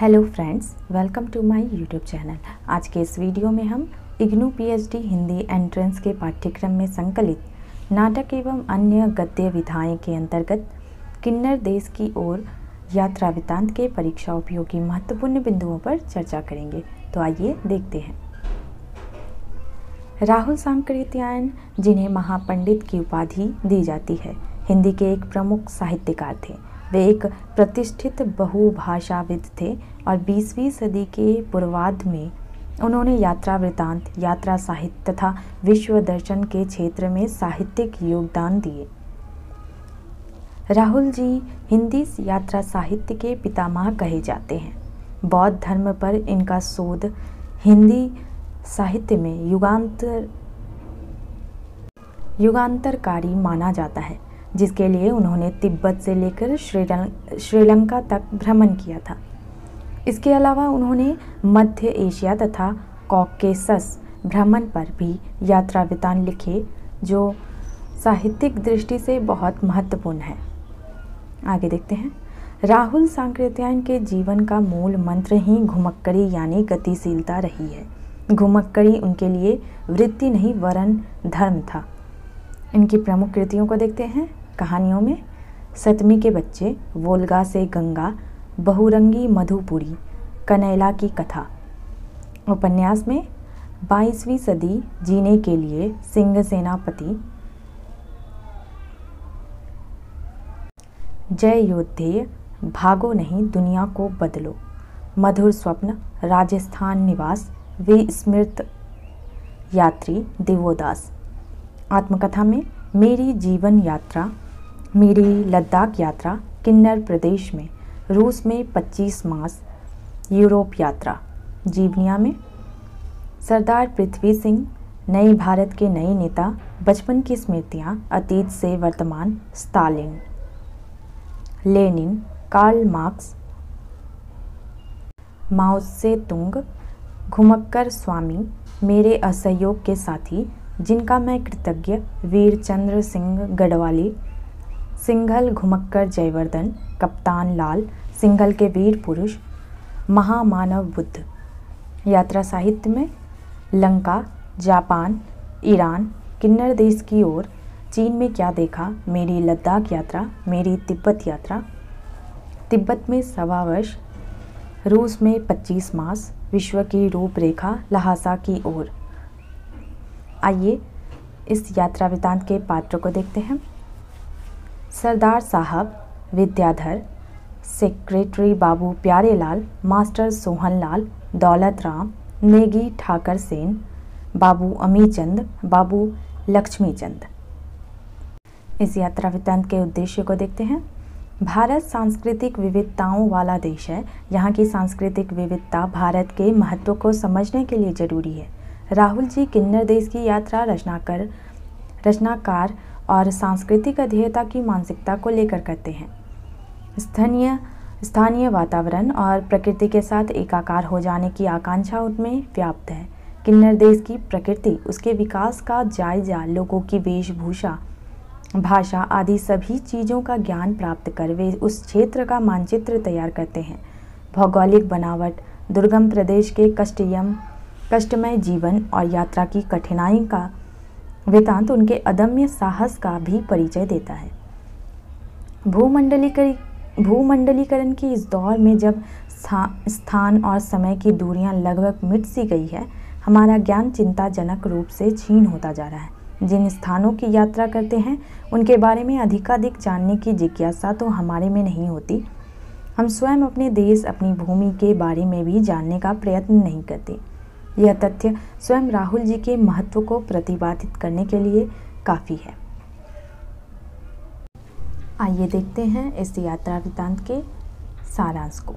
Hello friends, welcome to my YouTube channel. आज के इस वीडियो में हम इग्नू पीएचडी हिंदी एंट्रेंस के पाठ्यक्रम में संकलित नाटक एवं अन्य गद्य विधाएँ के अंतर्गत किन्नर देश की ओर यात्रा वृत्तांत के परीक्षा उपयोगी महत्वपूर्ण बिंदुओं पर चर्चा करेंगे। तो आइए देखते हैं। राहुल सांकृत्यायन, जिन्हें महापंडित की उपाधि दी जाती है, हिंदी के एक प्रमुख साहित्यकार थे। वे एक प्रतिष्ठित बहुभाषाविद थे और 20वीं सदी के पूर्वार्ध में उन्होंने यात्रा वृत्तांत, यात्रा साहित्य तथा विश्व दर्शन के क्षेत्र में साहित्यिक योगदान दिए। राहुल जी हिंदी यात्रा साहित्य के पितामह कहे जाते हैं। बौद्ध धर्म पर इनका शोध हिंदी साहित्य में युगांतरकारी माना जाता है, जिसके लिए उन्होंने तिब्बत से लेकर श्रीलंका तक भ्रमण किया था। इसके अलावा उन्होंने मध्य एशिया तथा कॉकेसस भ्रमण पर भी यात्रा वृत्तांत लिखे, जो साहित्यिक दृष्टि से बहुत महत्वपूर्ण है। आगे देखते हैं। राहुल सांकृत्यायन के जीवन का मूल मंत्र ही घुमक्कड़ी यानी गतिशीलता रही है। घुमक्कड़ी उनके लिए वृत्ति नहीं वरन धर्म था। इनकी प्रमुख कृतियों को देखते हैं। कहानियों में सतमी के बच्चे, वोल्गा से गंगा, बहुरंगी, मधुपुरी, कनेला की कथा। उपन्यास में 22वीं सदी जीने के लिए, सिंह सेनापति, जय योद्धेय, भागो नहीं दुनिया को बदलो, मधुर स्वप्न, राजस्थान निवास, वे स्मृत यात्री, देवोदास। आत्मकथा में मेरी जीवन यात्रा, मेरी लद्दाख यात्रा, किन्नर प्रदेश में, रूस में 25 मास, यूरोप यात्रा। जीवनिया में सरदार पृथ्वी सिंह, नए भारत के नए नेता, बचपन की स्मृतियाँ, अतीत से वर्तमान, Stalin, Lenin, Karl Marx, Mao Tse Tung, घुमक्कर स्वामी, मेरे असहयोग के साथी, जिनका मैं कृतज्ञ, वीर चंद्र सिंह गढ़वाली, सिंघल, घुमक्कर जयवर्धन, कप्तान लाल, सिंघल के वीर पुरुष, महामानव बुद्ध। यात्रा साहित्य में लंका, जापान, ईरान, किन्नर देश की ओर, चीन में क्या देखा, मेरी लद्दाख यात्रा, मेरी तिब्बत यात्रा। तिब्बत में सवा वर्ष, रूस में 25 मास, विश्व की रूपरेखा, लहासा की ओर। आइए इस यात्रा वृत्तांत के पात्रों को देखते हैं। Sardar Sahab, Vidyadhar, secretary Babu Pyarelal, master Sohanlal, Daulatram, Negi Thakar Sen, Babu Amichand, Babu Laxmichand. इस यात्रा वृत्तांत के उद्देश्य को देखते हैं। भारत सांस्कृतिक विविधताओं वाला देश है। यहाँ की सांस्कृतिक विविधता भारत के महत्व को समझने के लिए जरूरी है। राहुल जी किन्नर देश की यात्रा रचनाकार और सांस्कृतिक अध्येयता की मानसिकता को लेकर करते हैं। स्थानीय वातावरण और प्रकृति के साथ एकाकार हो जाने की आकांक्षा उनमें व्याप्त है। किन्नर देश की प्रकृति, उसके विकास का जायजा, लोगों की वेशभूषा, भाषा आदि सभी चीज़ों का ज्ञान प्राप्त कर वे उस क्षेत्र का मानचित्र तैयार करते हैं। भौगोलिक बनावट, दुर्गम प्रदेश के कष्टमय जीवन और यात्रा की कठिनाई का वृत्तांत उनके अदम्य साहस का भी परिचय देता है। भूमंडलीकरण के इस दौर में, जब स्थान और समय की दूरियां लगभग मिट सी गई है, हमारा ज्ञान चिंताजनक रूप से छीन होता जा रहा है। जिन स्थानों की यात्रा करते हैं उनके बारे में अधिकाधिक जानने की जिज्ञासा तो हमारे में नहीं होती। हम स्वयं अपने देश, अपनी भूमि के बारे में भी जानने का प्रयत्न नहीं करते। यह तथ्य स्वयं राहुल जी के महत्व को प्रतिपादित करने के लिए काफ़ी है। आइए देखते हैं इस यात्रा वृत्तांत के सारांश को।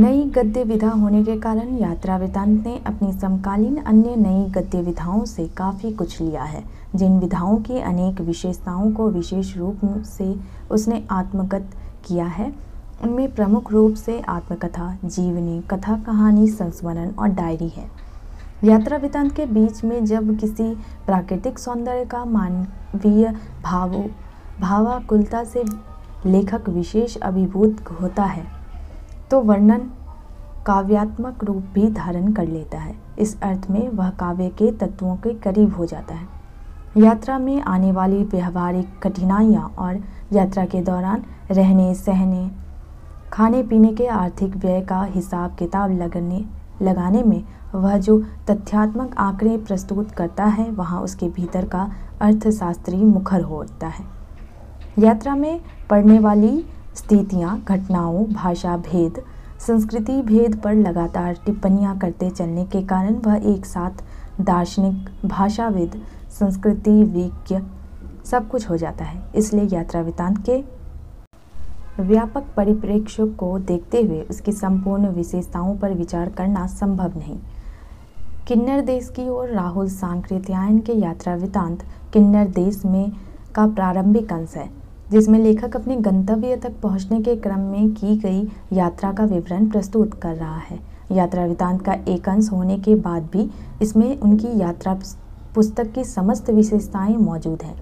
नई गद्य विधा होने के कारण यात्रा वृत्तांत ने अपनी समकालीन अन्य नई गद्य विधाओं से काफ़ी कुछ लिया है। जिन विधाओं की अनेक विशेषताओं को विशेष रूप से उसने आत्मगत किया है, उनमें प्रमुख रूप से आत्मकथा, जीवनी, कथा कहानी, संस्मरण और डायरी है। यात्रा वृत्तांत के बीच में जब किसी प्राकृतिक सौंदर्य का मानवीय भावाकुलता से लेखक विशेष अभिभूत होता है, तो वर्णन काव्यात्मक रूप भी धारण कर लेता है। इस अर्थ में वह काव्य के तत्वों के करीब हो जाता है। यात्रा में आने वाली व्यवहारिक कठिनाइयाँ और यात्रा के दौरान रहने सहने खाने पीने के आर्थिक व्यय का हिसाब किताब लगाने में वह जो तथ्यात्मक आंकड़े प्रस्तुत करता है वहाँ उसके भीतर का अर्थशास्त्री मुखर होता है। यात्रा में पड़ने वाली स्थितियाँ, घटनाओं, भाषा भेद, संस्कृति भेद पर लगातार टिप्पणियाँ करते चलने के कारण वह एक साथ दार्शनिक, भाषाविद, संस्कृति विज्ञ सब कुछ हो जाता है। इसलिए यात्रा वृतांत के व्यापक परिप्रेक्ष्य को देखते हुए उसकी संपूर्ण विशेषताओं पर विचार करना संभव नहीं। किन्नर देश की ओर राहुल सांकृत्यायन के यात्रा वृतांत किन्नर देश में का प्रारंभिक अंश है, जिसमें लेखक अपने गंतव्य तक पहुंचने के क्रम में की गई यात्रा का विवरण प्रस्तुत कर रहा है। यात्रा वृतांत का एक अंश होने के बाद भी इसमें उनकी यात्रा पुस्तक की समस्त विशेषताएँ मौजूद हैं,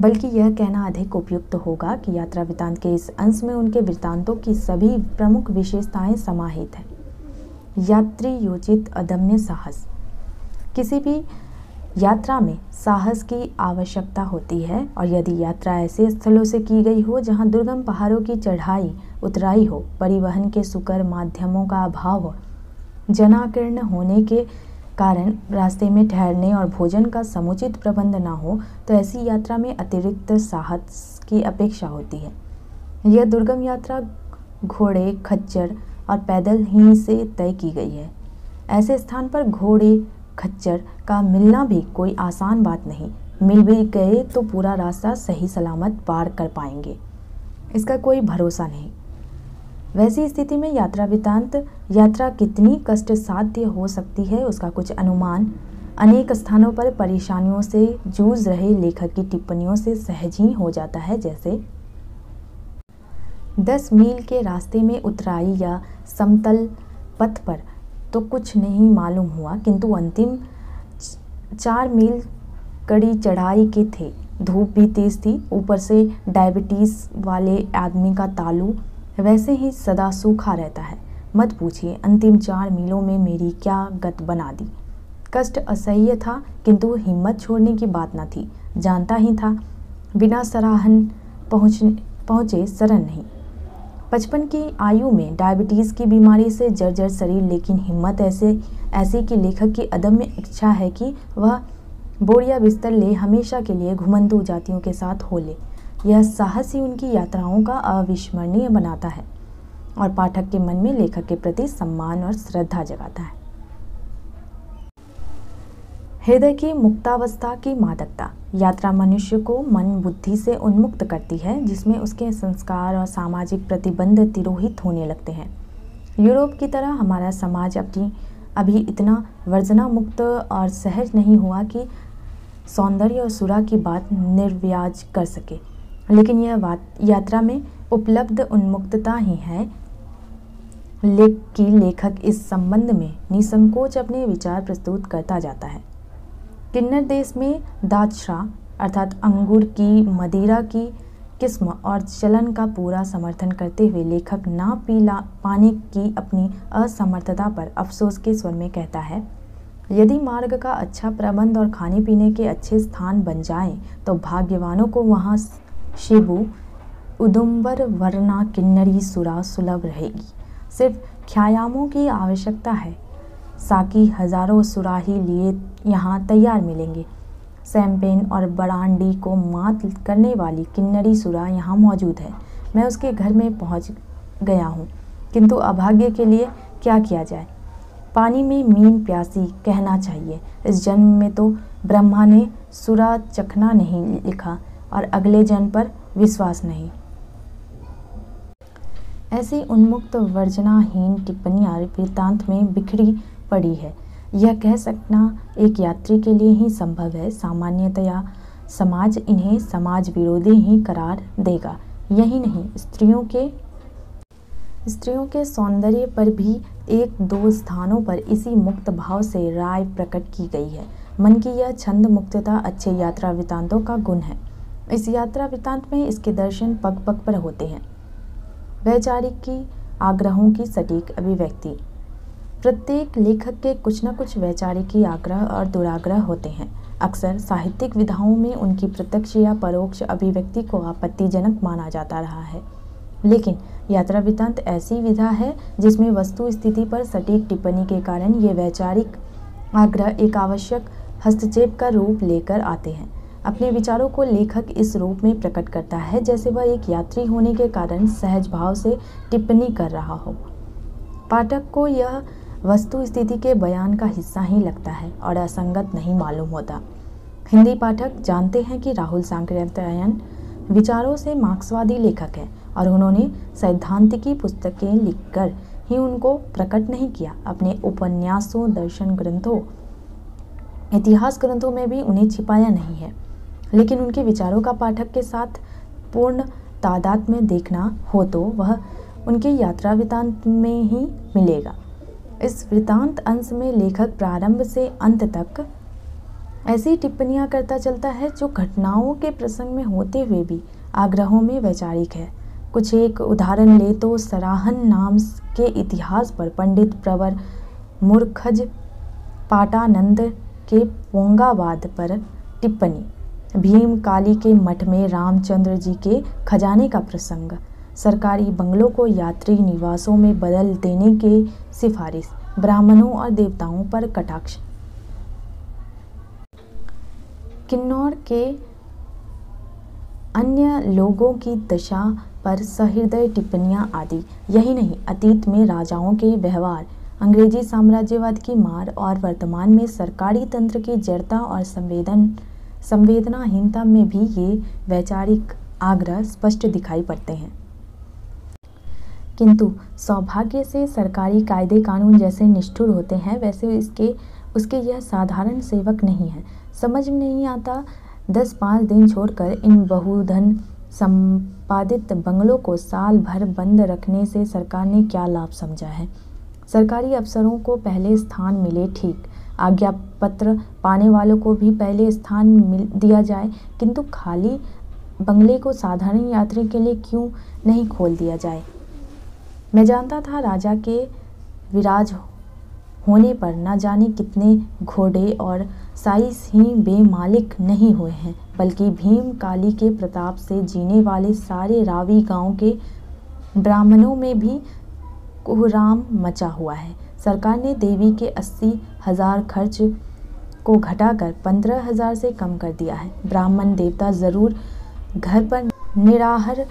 बल्कि यह कहना अधिक उपयुक्त होगा कि यात्रा वृतांत के इस अंश में उनके वृत्तांतों की सभी प्रमुख विशेषताएं समाहित हैं। यात्री योजित अदम्य साहस। किसी भी यात्रा में साहस की आवश्यकता होती है, और यदि यात्रा ऐसे स्थलों से की गई हो जहां दुर्गम पहाड़ों की चढ़ाई उतराई हो, परिवहन के सुकर माध्यमों का अभाव हो, जनाकीर्ण होने के कारण रास्ते में ठहरने और भोजन का समुचित प्रबंध ना हो, तो ऐसी यात्रा में अतिरिक्त साहस की अपेक्षा होती है। यह दुर्गम यात्रा घोड़े, खच्चर और पैदल ही से तय की गई है। ऐसे स्थान पर घोड़े खच्चर का मिलना भी कोई आसान बात नहीं। मिल भी गए तो पूरा रास्ता सही सलामत पार कर पाएंगे, इसका कोई भरोसा नहीं। वैसी स्थिति में यात्रा वृतांत यात्रा कितनी कष्ट साध्य हो सकती है उसका कुछ अनुमान अनेक स्थानों पर परेशानियों से जूझ रहे लेखक की टिप्पणियों से सहज ही हो जाता है। जैसे 10 मील के रास्ते में उतराई या समतल पथ पर तो कुछ नहीं मालूम हुआ, किंतु अंतिम 4 मील कड़ी चढ़ाई के थे। धूप भी तेज थी, ऊपर से डायबिटीज वाले आदमी का तालू वैसे ही सदा सूखा रहता है। मत पूछिए अंतिम 4 मीलों में मेरी क्या गत बना दी। कष्ट असह्य था, किंतु हिम्मत छोड़ने की बात न थी। जानता ही था बिना सराहन पहुँचे शरण नहीं। 55 की आयु में डायबिटीज़ की बीमारी से जर्जर शरीर, लेकिन हिम्मत ऐसी कि लेखक की अदम्य इच्छा है कि वह बोरिया बिस्तर ले, हमेशा के लिए घुमंतू जातियों के साथ हो ले। यह साहस ही उनकी यात्राओं का अविस्मरणीय बनाता है और पाठक के मन में लेखक के प्रति सम्मान और श्रद्धा जगाता है। हृदय की मुक्तावस्था की मादकता। यात्रा मनुष्य को मन बुद्धि से उन्मुक्त करती है, जिसमें उसके संस्कार और सामाजिक प्रतिबंध तिरोहित होने लगते हैं। यूरोप की तरह हमारा समाज अभी इतना वर्जना मुक्त और सहज नहीं हुआ कि सौंदर्य और सुरा की बात निर्व्याज कर सके, लेकिन यह यात्रा में उपलब्ध उन्मुक्तता ही है कि लेखक इस संबंध में निसंकोच अपने विचार प्रस्तुत करता जाता है। किन्नर देश में दादशा अर्थात अंगूर की मदिरा की किस्म और चलन का पूरा समर्थन करते हुए लेखक ना पाने की अपनी असमर्थता पर अफसोस के स्वर में कहता है, यदि मार्ग का अच्छा प्रबंध और खाने पीने के अच्छे स्थान बन जाएं, तो भाग्यवानों को वहाँ शिबू, उदुम्बर वरना किन्नरी सुरा सुलभ रहेगी। सिर्फ ख्यायामों की आवश्यकता है। साकी हजारों सुराही लिए यहाँ तैयार मिलेंगे। सैंपेन और बरांडी को मात करने वाली किन्नरी सुरा यहाँ मौजूद है। मैं उसके घर में पहुँच गया हूँ, किंतु अभाग्य के लिए क्या किया जाए। पानी में मीन प्यासी कहना चाहिए। इस जन्म में तो ब्रह्मा ने सुरा चखना नहीं लिखा और अगले जन्म पर विश्वास नहीं। ऐसी उन्मुक्त वर्जनाहीन टिप्पणियाँ वृत्तांत में बिखरी पड़ी है। यह कह सकना एक यात्री के लिए ही संभव है। सामान्यतया समाज इन्हें समाज विरोधी ही करार देगा। यही नहीं, स्त्रियों के सौंदर्य पर भी 1-2 स्थानों पर इसी मुक्त भाव से राय प्रकट की गई है। मन की यह छंद मुक्तता अच्छे यात्रा वृतांतों का गुण है। इस यात्रा वृतांत में इसके दर्शन पग पग पर होते हैं। वैचारिक की आग्रहों की सटीक अभिव्यक्ति। प्रत्येक लेखक के कुछ न कुछ वैचारिक आग्रह और दुराग्रह होते हैं। अक्सर साहित्यिक विधाओं में उनकी प्रत्यक्ष या परोक्ष अभिव्यक्ति को आपत्तिजनक माना जाता रहा है, लेकिन यात्रा वृत्तांत ऐसी विधा है जिसमें वस्तु स्थिति पर सटीक टिप्पणी के कारण ये वैचारिक आग्रह एक आवश्यक हस्तक्षेप का रूप लेकर आते हैं। अपने विचारों को लेखक इस रूप में प्रकट करता है जैसे वह एक यात्री होने के कारण सहज भाव से टिप्पणी कर रहा हो। पाठक को यह वस्तु स्थिति के बयान का हिस्सा ही लगता है और असंगत नहीं मालूम होता। हिंदी पाठक जानते हैं कि राहुल सांकृत्यायन विचारों से मार्क्सवादी लेखक हैं और उन्होंने सैद्धांतिकी पुस्तकें लिखकर ही उनको प्रकट नहीं किया। अपने उपन्यासों, दर्शन ग्रंथों, इतिहास ग्रंथों में भी उन्हें छिपाया नहीं है, लेकिन उनके विचारों का पाठक के साथ पूर्ण तादाद में देखना हो तो वह उनके यात्रा वृत्तांत में ही मिलेगा। इस वृत्तांत अंश में लेखक प्रारंभ से अंत तक ऐसी टिप्पणियां करता चलता है जो घटनाओं के प्रसंग में होते हुए भी आग्रहों में वैचारिक है। कुछ एक उदाहरण ले तो सराहन नाम के इतिहास पर पंडित प्रवर मूर्खज पाटानंद के पोंगावाद पर टिप्पणी, भीम काली के मठ में रामचंद्र जी के खजाने का प्रसंग, सरकारी बंगलों को यात्री निवासों में बदल देने की सिफारिश, ब्राह्मणों और देवताओं पर कटाक्ष। किन्नौर के अन्य लोगों की दशा पर सहृदय टिप्पणियां आदि। यही नहीं, अतीत में राजाओं के व्यवहार, अंग्रेजी साम्राज्यवाद की मार और वर्तमान में सरकारी तंत्र की जड़ता और संवेदनाहीनता में भी ये वैचारिक आग्रह स्पष्ट दिखाई पड़ते हैं। किंतु सौभाग्य से सरकारी कायदे कानून जैसे निष्ठुर होते हैं वैसे उसके यह साधारण सेवक नहीं है। समझ में नहीं आता 10-5 दिन छोड़कर इन बहुधन संपादित बंगलों को साल भर बंद रखने से सरकार ने क्या लाभ समझा है। सरकारी अफसरों को पहले स्थान मिले ठीक, आज्ञा पत्र पाने वालों को भी पहले स्थान दिया जाए, किंतु खाली बंगले को साधारण यात्री के लिए क्यों नहीं खोल दिया जाए। मैं जानता था राजा के विराज होने पर न जाने कितने घोड़े और साइस ही बेमालिक नहीं हुए हैं, बल्कि भीम काली के प्रताप से जीने वाले सारे रावी गांव के ब्राह्मणों में भी कोहराम मचा हुआ है। सरकार ने देवी के 80,000 खर्च को घटाकर 15,000 से कम कर दिया है। ब्राह्मण देवता जरूर घर पर निराहार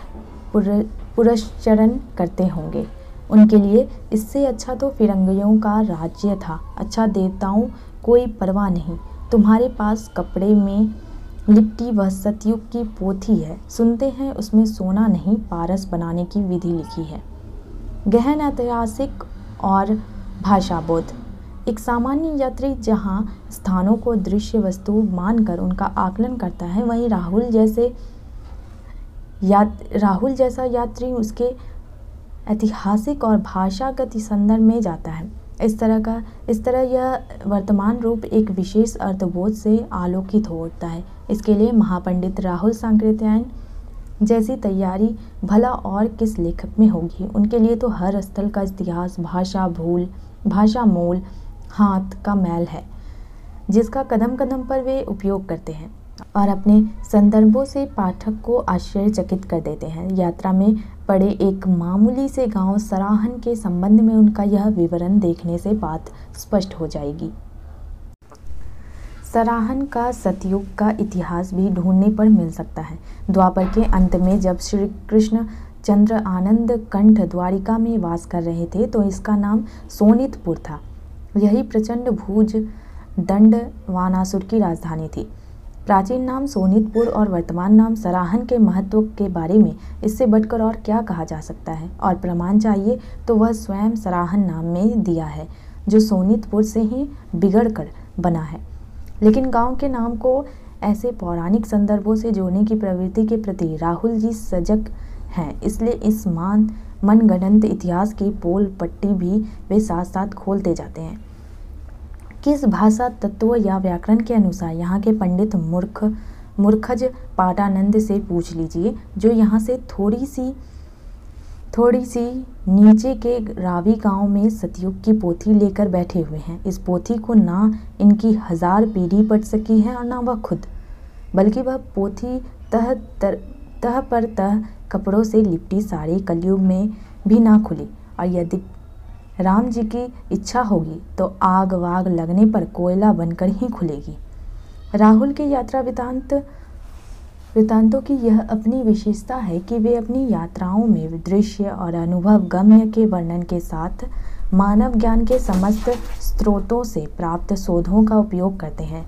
पुरस्चरण करते होंगे, उनके लिए इससे अच्छा तो फिरंगियों का राज्य था। अच्छा, देवताओं कोई परवाह नहीं, तुम्हारे पास कपड़े में लिपटी व सतयुग की पोथी है, सुनते हैं उसमें सोना नहीं पारस बनाने की विधि लिखी है। गहन ऐतिहासिक और भाषाबोध। एक सामान्य यात्री जहाँ स्थानों को दृश्य वस्तु मानकर उनका आकलन करता है, वहीं राहुल जैसा यात्री उसके ऐतिहासिक और भाषागत संदर्भ में जाता है। इस तरह यह वर्तमान रूप एक विशेष अर्थबोध से आलोकित हो उठता है। इसके लिए महापंडित राहुल सांकृत्यायन जैसी तैयारी भला और किस लेखक में होगी। उनके लिए तो हर स्थल का इतिहास भाषा मूल हाथ का मैल है जिसका कदम कदम पर वे उपयोग करते हैं और अपने संदर्भों से पाठक को आश्चर्यचकित कर देते हैं। यात्रा में पड़े एक मामूली से गांव सराहन के संबंध में उनका यह विवरण देखने से बात स्पष्ट हो जाएगी। सराहन का सतयुग का इतिहास भी ढूंढने पर मिल सकता है। द्वापर के अंत में जब श्री कृष्ण चंद्र आनंद कंठ द्वारिका में वास कर रहे थे तो इसका नाम सोनितपुर था। यही प्रचंड भूज दंड वानासुर की राजधानी थी। प्राचीन नाम सोनितपुर और वर्तमान नाम सराहन के महत्व के बारे में इससे बढ़कर और क्या कहा जा सकता है। और प्रमाण चाहिए तो वह स्वयं सराहन नाम में दिया है जो सोनितपुर से ही बिगड़कर बना है। लेकिन गांव के नाम को ऐसे पौराणिक संदर्भों से जोड़ने की प्रवृत्ति के प्रति राहुल जी सजग हैं, इसलिए इस मनगढ़ंत इतिहास की पोल पट्टी भी वे साथ साथ खोलते जाते हैं। किस भाषा तत्व या व्याकरण के अनुसार यहाँ के पंडित मूर्खज पाटानंद से पूछ लीजिए जो यहाँ से थोड़ी सी थोड़ी सी नीचे के रावी गांव में सतयुग की पोथी लेकर बैठे हुए हैं। इस पोथी को ना इनकी 1000 पीढ़ी पढ़ सकी है और ना वह खुद, बल्कि वह पोथी तह पर तह कपड़ों से लिपटी सारी कलयुग में भी ना खुली। और यदि राम जी की इच्छा होगी तो आग वाग लगने पर कोयला बनकर ही खुलेगी। राहुल के यात्रा वृत्तांतों की यह अपनी विशेषता है कि वे अपनी यात्राओं में दृश्य और अनुभव गम्य के वर्णन के साथ मानव ज्ञान के समस्त स्रोतों से प्राप्त शोधों का उपयोग करते हैं।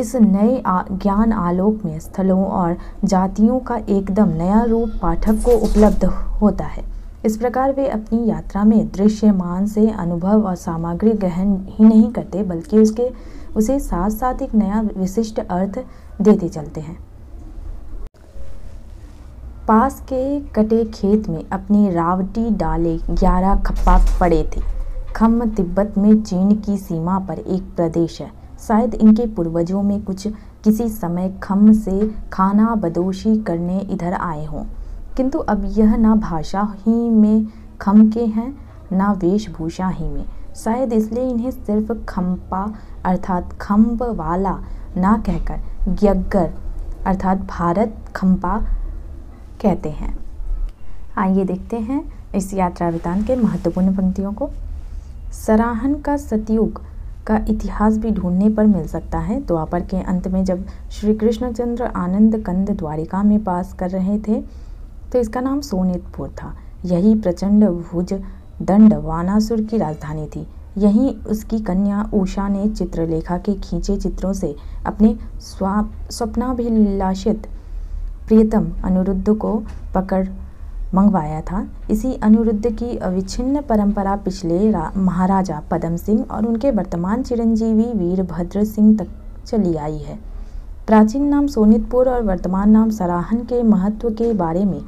इस नए ज्ञान आलोक में स्थलों और जातियों का एकदम नया रूप पाठक को उपलब्ध होता है। इस प्रकार वे अपनी यात्रा में दृश्यमान से अनुभव और सामग्री ग्रहण ही नहीं करते, बल्कि उसे साथ साथ एक नया विशिष्ट अर्थ देते चलते हैं। पास के कटे खेत में अपनी रावटी डाले 11 खप्पा पड़े थे। खम तिब्बत में चीन की सीमा पर एक प्रदेश है। शायद इनके पूर्वजों में कुछ किसी समय खम से खाना बदोशी करने इधर आए हों, किंतु अब यह ना भाषा ही में खम के हैं ना वेशभूषा ही में। शायद इसलिए इन्हें सिर्फ खम्पा अर्थात खम्ब वाला ना कहकर ग्यगर अर्थात भारत खम्पा कहते हैं। आइए देखते हैं इस यात्रा वृत्तांत के महत्वपूर्ण पंक्तियों को। सराहन का सतयुग का इतिहास भी ढूंढने पर मिल सकता है। द्वापर के अंत में जब श्री कृष्णचंद्र आनंद कंद द्वारिका में पास कर रहे थे तो इसका नाम सोनितपुर था। यही प्रचंड भुज दंड वानासुर की राजधानी थी। यहीं उसकी कन्या उषा ने चित्रलेखा के खींचे चित्रों से अपने स्वप्नाभिलाषित प्रियतम अनिरुद्ध को पकड़ मंगवाया था। इसी अनिरुद्ध की अविच्छिन्न परंपरा पिछले महाराजा पदम सिंह और उनके वर्तमान चिरंजीवी वीरभद्र सिंह तक चली आई है। प्राचीन नाम सोनितपुर और वर्तमान नाम सराहन के महत्व के बारे में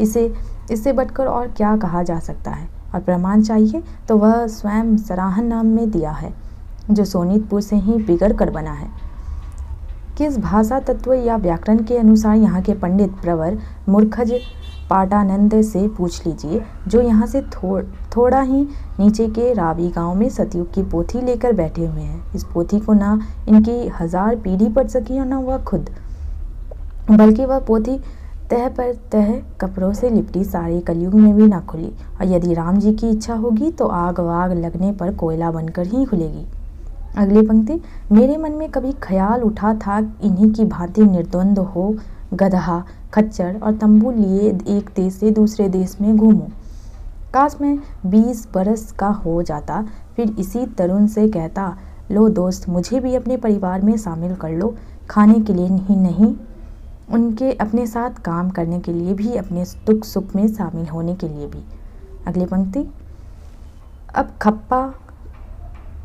इससे बढ़कर और क्या कहा जा सकता है। और प्रमाण चाहिए तो वह स्वयं सराहन नाम में दिया है, जो सोनितपुर से ही बिगड़ कर बना है। किस भाषा तत्व या व्याकरण के अनुसार यहाँ के पंडित प्रवर मूर्खज पाटानंद से पूछ लीजिए, जो यहाँ से थोड़ा ही नीचे के रावी गांव में सतयुग की पोथी लेकर बैठे हुए हैं। इस पोथी को ना इनकी 1000 पीढ़ी पढ़ सकी और ना वह खुद, बल्कि वह पोथी तह पर तह कपड़ों से लिपटी सारी कलयुग में भी ना खुली। और यदि राम जी की इच्छा होगी तो आग वाग लगने पर कोयला बनकर ही खुलेगी। अगली पंक्ति। मेरे मन में कभी ख्याल उठा था इन्हीं की भांति निर्द्वंद हो गदहा खच्चर और तंबू लिए एक देश से दूसरे देश में घूमूं। काश मैं 20 बरस का हो जाता, फिर इसी तरुण से कहता, लो दोस्त मुझे भी अपने परिवार में शामिल कर लो। खाने के लिए ही नहीं, उनके अपने साथ काम करने के लिए भी, अपने दुख सुख में शामिल होने के लिए भी। अगली पंक्ति। अब खप्पा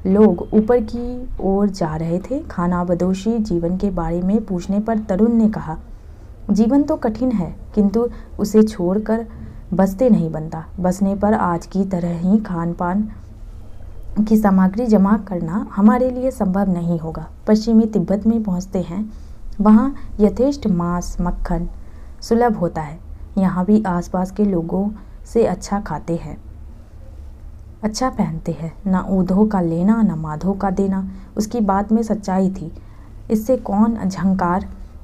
लोग ऊपर की ओर जा रहे थे। खाना बदोशी जीवन के बारे में पूछने पर तरुण ने कहा, जीवन तो कठिन है किंतु उसे छोड़कर बसते नहीं बनता। बसने पर आज की तरह ही खान पान की सामग्री जमा करना हमारे लिए संभव नहीं होगा। पश्चिमी तिब्बत में पहुंचते हैं, वहाँ यथेष्ट मांस मक्खन सुलभ होता है। यहाँ भी आसपास के लोगों से अच्छा खाते हैं, अच्छा पहनते हैं। ना ऊधो का लेना ना माधो का देना, उसकी बात में सच्चाई थी। इससे कौन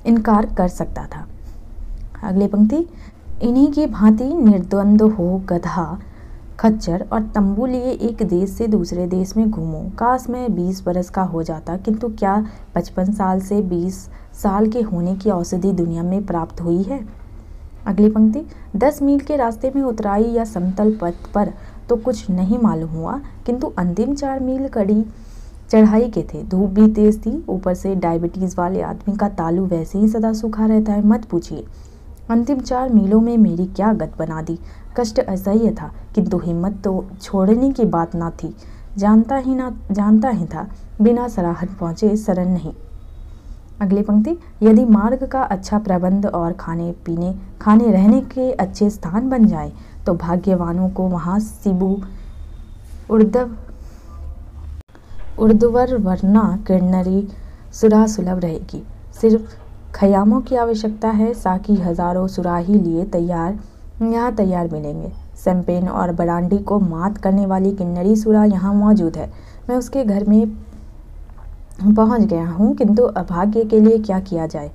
इनकार कर सकता था। अगली पंक्ति। इन्हीं की भांति निर्द्वंद हो गधा खच्चर और तंबू लिए एक देश से दूसरे देश में घूमो। काश मैं 20 बरस का हो जाता, किंतु क्या 55 साल से 20 साल के होने की औषधि दुनिया में प्राप्त हुई है। अगली पंक्ति। 10 मील के रास्ते में उतराई या समतल पथ पर तो कुछ नहीं मालूम हुआ, किंतु अंतिम 4 मील कड़ी चढ़ाई के थे। धूप भी तेज थी, ऊपर से डायबिटीज वाले आदमी का तालू वैसे ही सदा सूखा रहता है, मत पूछिए। अंतिम 4 मीलों में मेरी क्या गत बना दी। कष्ट असह्य था किंतु हिम्मत तो छोड़ने की बात ना थी। जानता ही था बिना सराहन पहुँचे शरण नहीं। अगली पंक्ति। यदि मार्ग का अच्छा प्रबंध और खाने रहने के अच्छे स्थान बन जाए तो भाग्यवानों को वहाँ सिबू उर्दवर वरना किन्नरी सुरा सुलभ रहेगी। सिर्फ खयामों की आवश्यकता है। साकी हजारों सुराही लिए तैयार यहाँ तैयार मिलेंगे। सैंपेन और बरांडी को मात करने वाली किन्नरी सुरा यहाँ मौजूद है। मैं उसके घर में पहुँच गया हूँ, किंतु अभाग्य के लिए क्या किया जाए।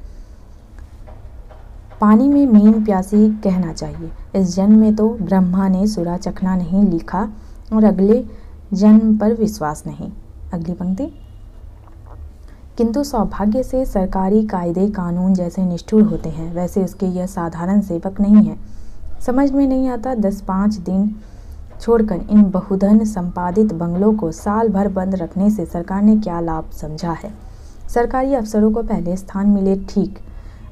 पानी में मीन प्यासी कहना चाहिए। इस जन्म में तो ब्रह्मा ने सुरा चखना नहीं लिखा और अगले जन्म पर विश्वास नहीं। अगली पंक्ति, किंतु सौभाग्य से सरकारी कायदे कानून जैसे निष्ठुर होते हैं वैसे उसके यह साधारण सेवक नहीं है। समझ में नहीं आता 10-5 दिन छोड़कर इन बहुधन संपादित बंगलों को साल भर बंद रखने से सरकार ने क्या लाभ समझा है। सरकारी अफसरों को पहले स्थान मिले ठीक,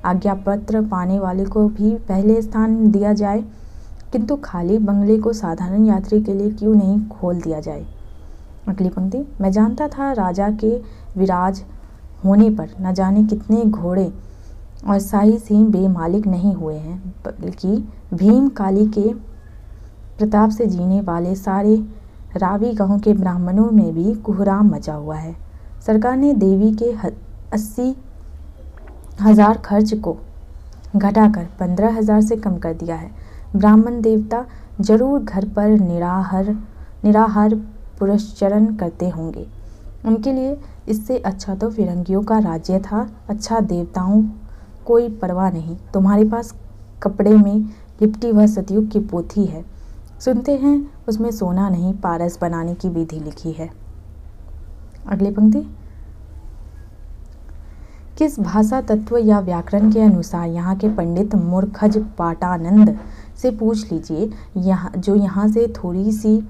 आज्ञा पत्र पाने वाले को भी पहले स्थान दिया जाए, किंतु खाली बंगले को साधारण यात्री के लिए क्यों नहीं खोल दिया जाए। अगली पंक्ति, मैं जानता था राजा के विराज होने पर न जाने कितने घोड़े और शाही सिंह बेमालिक नहीं हुए हैं, बल्कि भीम काली के प्रताप से जीने वाले सारे रावी गांव के ब्राह्मणों में भी कोहराम मचा हुआ है। सरकार ने देवी के 80,000 खर्च को घटाकर 15,000 से कम कर दिया है। ब्राह्मण देवता जरूर घर पर निराहार पुरस्चरण करते होंगे। उनके लिए इससे अच्छा तो फिरंगियों का राज्य था। अच्छा, देवताओं कोई परवाह नहीं। तुम्हारे पास कपड़े में लिपटी वह सतयुग की पोथी है, सुनते हैं उसमें सोना नहीं पारस बनाने की विधि लिखी है। अगली पंक्ति, किस भाषा तत्व या व्याकरण के अनुसार यहाँ के पंडित मूर्खज पाटानंद से पूछ लीजिए, यहाँ जो यहाँ से थोड़ी सी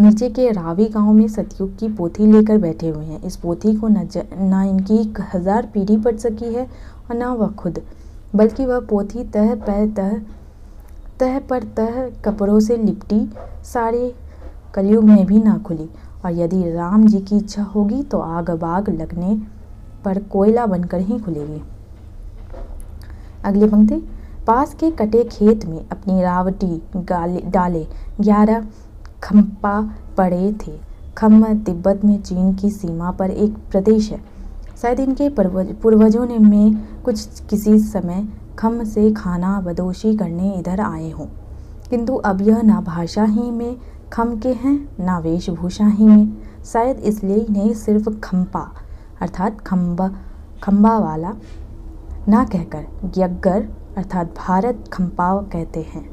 नीचे के रावी गांव में सतयुग की पोथी लेकर बैठे हुए हैं। इस पोथी को न इनकी 1000 पीढ़ी पढ़ सकी है और ना वह खुद, बल्कि वह पोथी तह पर तह कपड़ों से लिपटी सारे कलयुग में भी ना खुली। और यदि राम जी की इच्छा होगी तो आग बाग लगने पर कोयला बनकर ही खुलेगी। अगली पंक्ति, पास के कटे खेत में अपनी रावटी डाले 11 खम्पा पड़े थे। खम तिब्बत में चीन की सीमा पर एक प्रदेश है। शायद इनके पूर्वजों ने में कुछ किसी समय खम से खाना बदोशी करने इधर आए हों, किंतु अब यह ना भाषा ही में खम के हैं ना वेशभूषा ही में। शायद इसलिए इन्हें सिर्फ खम्पा अर्थात खम्बा वाला ना कहकर यग्गर अर्थात भारत खम्पा कहते हैं।